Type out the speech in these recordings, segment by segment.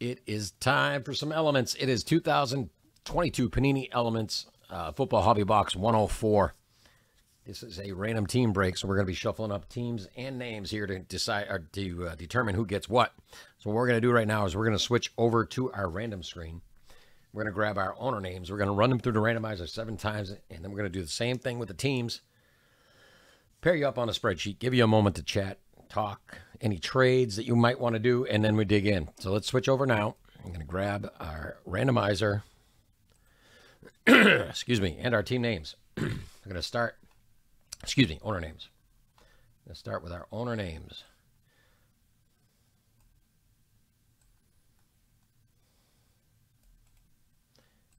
It is time for some elements. It is 2022 Panini Elements Football Hobby Box 104. This is a random team break, so we're going to be shuffling up teams and names here to decide or to determine who gets what. So what we're going to do right now is we're going to switch over to our random screen. We're going to grab our owner names. We're going to run them through the randomizer 7 times, and then we're going to do the same thing with the teams. Pair you up on a spreadsheet. Give you a moment to chat, talk, any trades that you might want to do, and then we dig in. So let's switch over now. I'm going to grab our randomizer. Excuse me. And our team names. I'm going to start. Excuse me. Owner names. Let's start with our owner names.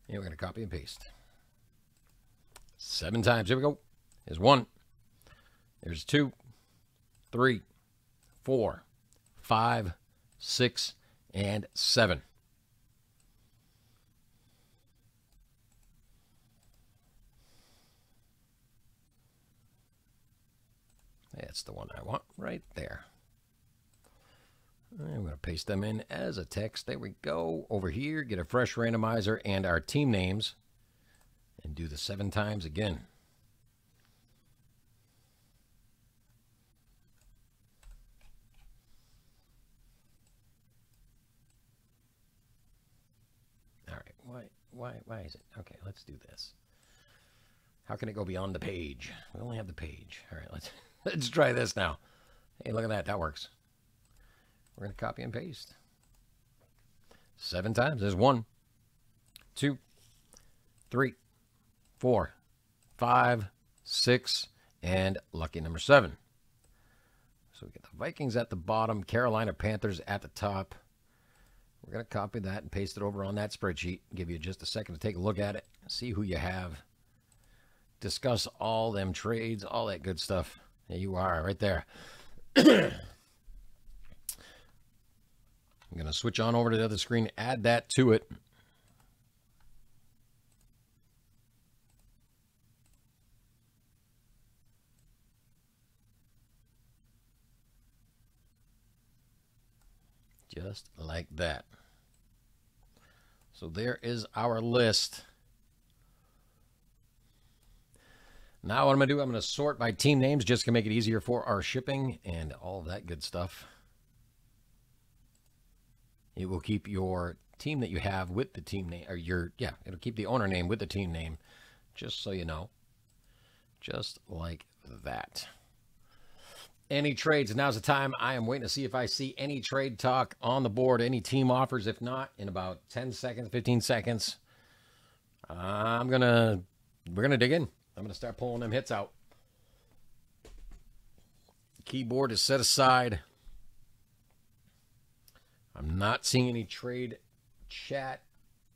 And we're going to copy and paste. 7 times. Here we go. There's 1. There's 2, 3, 4, 5, 6, and 7. That's the one I want right there. I'm going to paste them in as a text. There we go. Over here, get a fresh randomizer and our team names. And do the 7 times again. All right. Why is it? Okay, let's do this. How can it go beyond the page? We only have the page. All right, let's try this now. Hey, look at that. That works. We're going to copy and paste. 7 times. There's 1, 2, 3, 4, 5, 6, and lucky number 7. So we get the Vikings at the bottom, Carolina Panthers at the top. We're going to copy that and paste it over on that spreadsheet. Give you just a second to take a look at it, see who you have, discuss all them trades, all that good stuff. There you are, right there. I'm going to switch on over to the other screen, add that to it. Just like that. So there is our list. Now what I'm going to do, I'm going to sort by team names just to make it easier for our shipping and all of that good stuff. It will keep your team that you have with the team name, or it'll keep the owner name with the team name, just so you know. Just like that. Any trades? Now's the time. I am waiting to see if I see any trade talk on the board, any team offers. If not, in about 10 seconds, 15 seconds, we're going to dig in. I'm going to start pulling them hits out. Keyboard is set aside. I'm not seeing any trade chat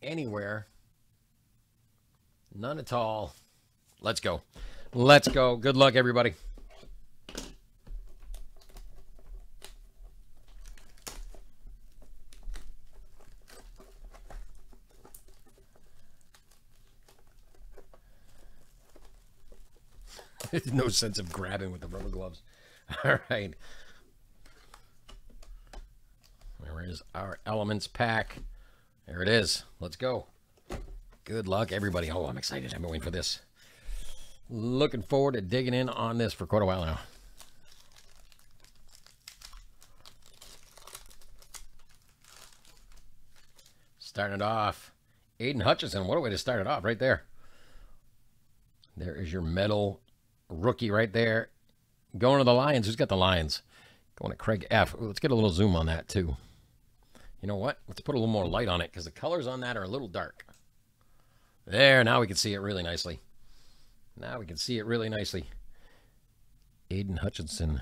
anywhere. None at all. Let's go. Let's go. Good luck, everybody. There's no sense of grabbing with the rubber gloves. All right. Where is our elements pack? There it is. Let's go. Good luck, everybody. Oh, I'm excited. I've been waiting for this. Looking forward to digging in on this for quite a while now. Starting it off. Aiden Hutchinson. What a way to start it off right there. There is your metal rookie right there. Going to the Lions. Who's got the Lions? Going to Craig F. Ooh, let's get a little zoom on that, too. You know what? Let's put a little more light on it, because the colors on that are a little dark. There, now we can see it really nicely. Now we can see it really nicely. Aiden Hutchinson.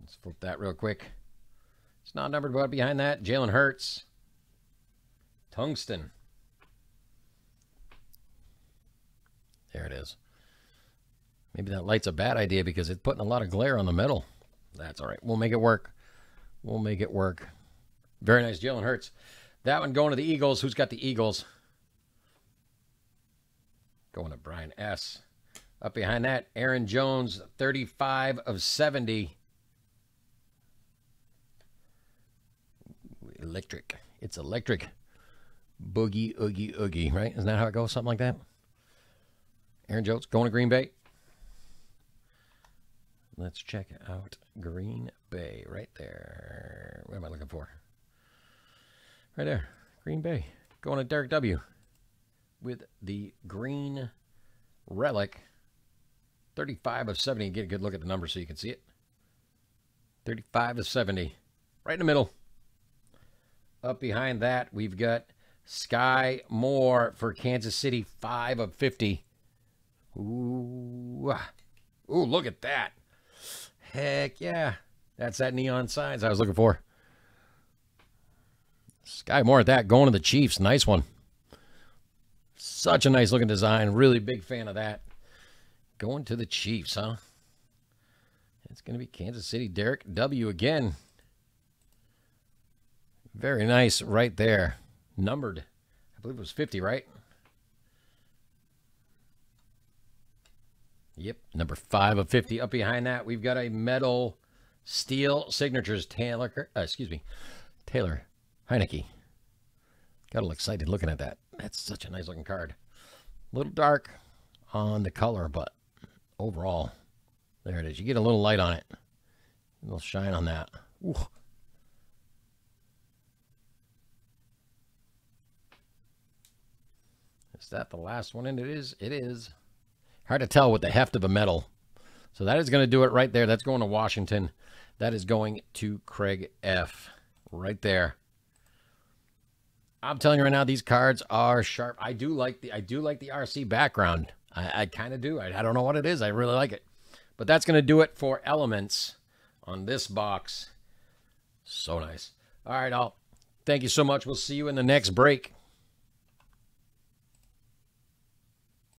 Let's flip that real quick. It's not numbered, but behind that, Jalen Hurts. Tungsten. There it is. Maybe that light's a bad idea because it's putting a lot of glare on the metal. That's all right. We'll make it work. We'll make it work. Very nice, Jalen Hurts. That one going to the Eagles. Who's got the Eagles? Going to Brian S. Up behind that, Aaron Jones, 35 of 70. electric. It's electric. Boogie, oogie, oogie, right? Isn't that how it goes? Something like that. Aaron Jones going to Green Bay. Let's check out Green Bay right there. What am I looking for? Right there. Green Bay. Going to Derek W. with the green relic. 35 of 70. Get a good look at the number so you can see it. 35 of 70. Right in the middle. Up behind that, we've got Sky Moore for Kansas City, 5 of 50. Ooh. Ooh, look at that. Heck yeah. That's that neon signs I was looking for. Sky Moore at that, going to the Chiefs. Nice one. Such a nice looking design. Really big fan of that. Going to the Chiefs, huh? It's going to be Kansas City. Derek W. again. Very nice right there. Numbered. I believe it was 50, right? Yep, number 5 of 50. Up behind that, we've got a metal steel signatures. Taylor Heineke. Got a little excited looking at that. That's such a nice looking card. A little dark on the color, but overall, there it is. You get a little light on it. A little shine on that. Ooh. Is that the last one? And it is. It is. Hard to tell with the heft of a metal. So that is going to do it right there. That's going to Washington. That is going to Craig F. right there. I'm telling you right now, these cards are sharp. I do like the RC background. I kind of do. I don't know what it is. I really like it. But that's going to do it for Elements on this box. So nice. All right, all. Thank you so much. We'll see you in the next break.